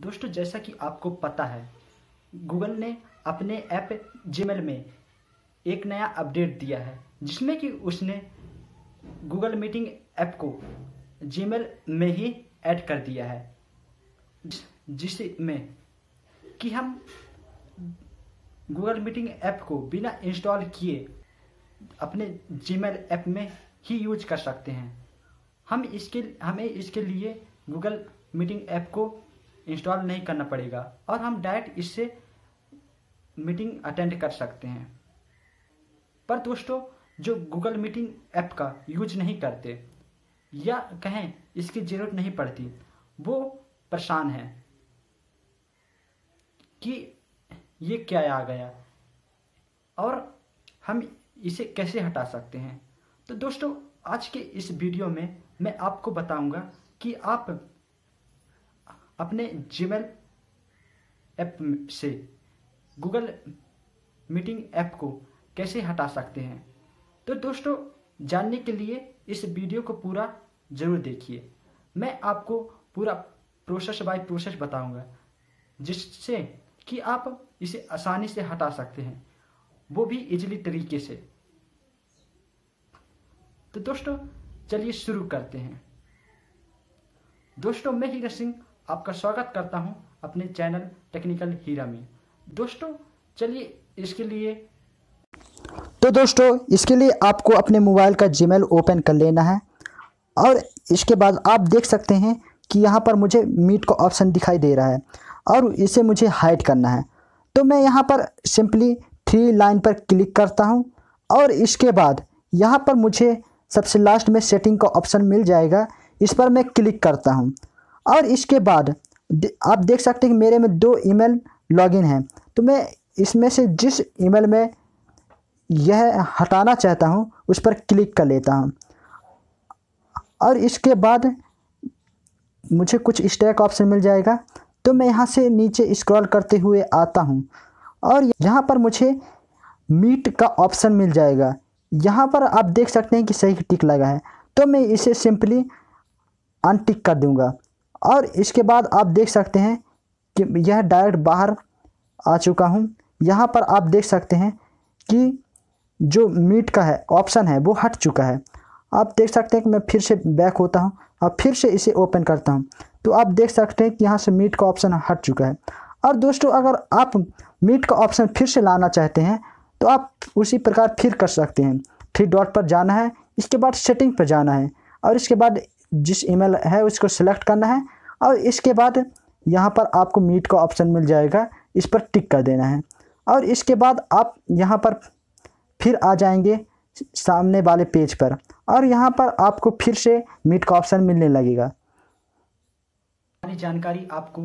दोस्तों जैसा कि आपको पता है गूगल ने अपने ऐप जीमेल में एक नया अपडेट दिया है जिसमें कि उसने गूगल मीटिंग ऐप को जीमेल में ही ऐड कर दिया है, जिसमें कि हम गूगल मीटिंग ऐप को बिना इंस्टॉल किए अपने जीमेल ऐप में ही यूज कर सकते हैं। हमें इसके लिए गूगल मीटिंग ऐप को इंस्टॉल नहीं करना पड़ेगा और हम डायरेक्ट इससे मीटिंग अटेंड कर सकते हैं। पर दोस्तों जो गूगल मीटिंग ऐप का यूज नहीं करते या कहें इसकी जरूरत नहीं पड़ती वो परेशान है कि ये क्या आ गया और हम इसे कैसे हटा सकते हैं। तो दोस्तों आज के इस वीडियो में मैं आपको बताऊंगा कि आप अपने जीमेल ऐप से गूगल मीटिंग ऐप को कैसे हटा सकते हैं। तो दोस्तों जानने के लिए इस वीडियो को पूरा ज़रूर देखिए, मैं आपको पूरा प्रोसेस बाय प्रोसेस बताऊंगा जिससे कि आप इसे आसानी से हटा सकते हैं, वो भी इजीली तरीके से। तो दोस्तों चलिए शुरू करते हैं। दोस्तों मैं हीरा सिंह आपका स्वागत करता हूं अपने चैनल टेक्निकल हीरा में। दोस्तों चलिए इसके लिए आपको अपने मोबाइल का जीमेल ओपन कर लेना है और इसके बाद आप देख सकते हैं कि यहाँ पर मुझे मीट का ऑप्शन दिखाई दे रहा है और इसे मुझे हाइड करना है। तो मैं यहाँ पर सिंपली 3 लाइन पर क्लिक करता हूँ और इसके बाद यहाँ पर मुझे सबसे लास्ट में सेटिंग का ऑप्शन मिल जाएगा, इस पर मैं क्लिक करता हूँ और इसके बाद आप देख सकते हैं कि मेरे में 2 ईमेल लॉगिन हैं। तो मैं इसमें से जिस ईमेल में यह हटाना चाहता हूँ उस पर क्लिक कर लेता हूँ और इसके बाद मुझे कुछ इस तरह का ऑप्शन मिल जाएगा। तो मैं यहाँ से नीचे स्क्रॉल करते हुए आता हूँ और यहाँ पर मुझे मीट का ऑप्शन मिल जाएगा। यहाँ पर आप देख सकते हैं कि सही टिक लगा है, तो मैं इसे सिंपली अनटिक कर दूंगा और इसके बाद आप देख सकते हैं कि यह डायरेक्ट बाहर आ चुका हूं। यहाँ पर आप देख सकते हैं कि जो मीट का है ऑप्शन है वो हट चुका है। आप देख सकते हैं कि मैं फिर से बैक होता हूं और फिर से इसे ओपन करता हूं तो आप देख सकते हैं कि यहाँ से मीट का ऑप्शन हट चुका है। और दोस्तों अगर आप मीट का ऑप्शन फिर से लाना चाहते हैं तो आप उसी प्रकार फिर कर सकते हैं, 3 डॉट पर जाना है, इसके बाद सेटिंग पर जाना है और इसके बाद जिस ईमेल है उसको सिलेक्ट करना है और इसके बाद यहाँ पर आपको मीट का ऑप्शन मिल जाएगा, इस पर टिक कर देना है और इसके बाद आप यहाँ पर फिर आ जाएंगे सामने वाले पेज पर और यहाँ पर आपको फिर से मीट का ऑप्शन मिलने लगेगा। हमारी जानकारी आपको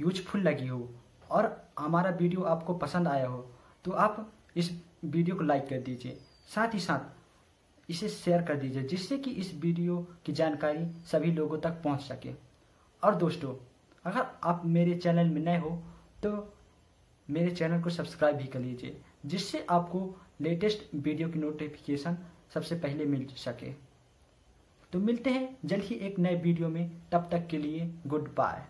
यूजफुल लगी हो और हमारा वीडियो आपको पसंद आया हो तो आप इस वीडियो को लाइक कर दीजिए, साथ ही साथ इसे शेयर कर दीजिए जिससे कि इस वीडियो की जानकारी सभी लोगों तक पहुंच सके। और दोस्तों अगर आप मेरे चैनल में नए हो तो मेरे चैनल को सब्सक्राइब भी कर लीजिए जिससे आपको लेटेस्ट वीडियो की नोटिफिकेशन सबसे पहले मिल सके। तो मिलते हैं जल्द ही एक नए वीडियो में, तब तक के लिए गुड बाय।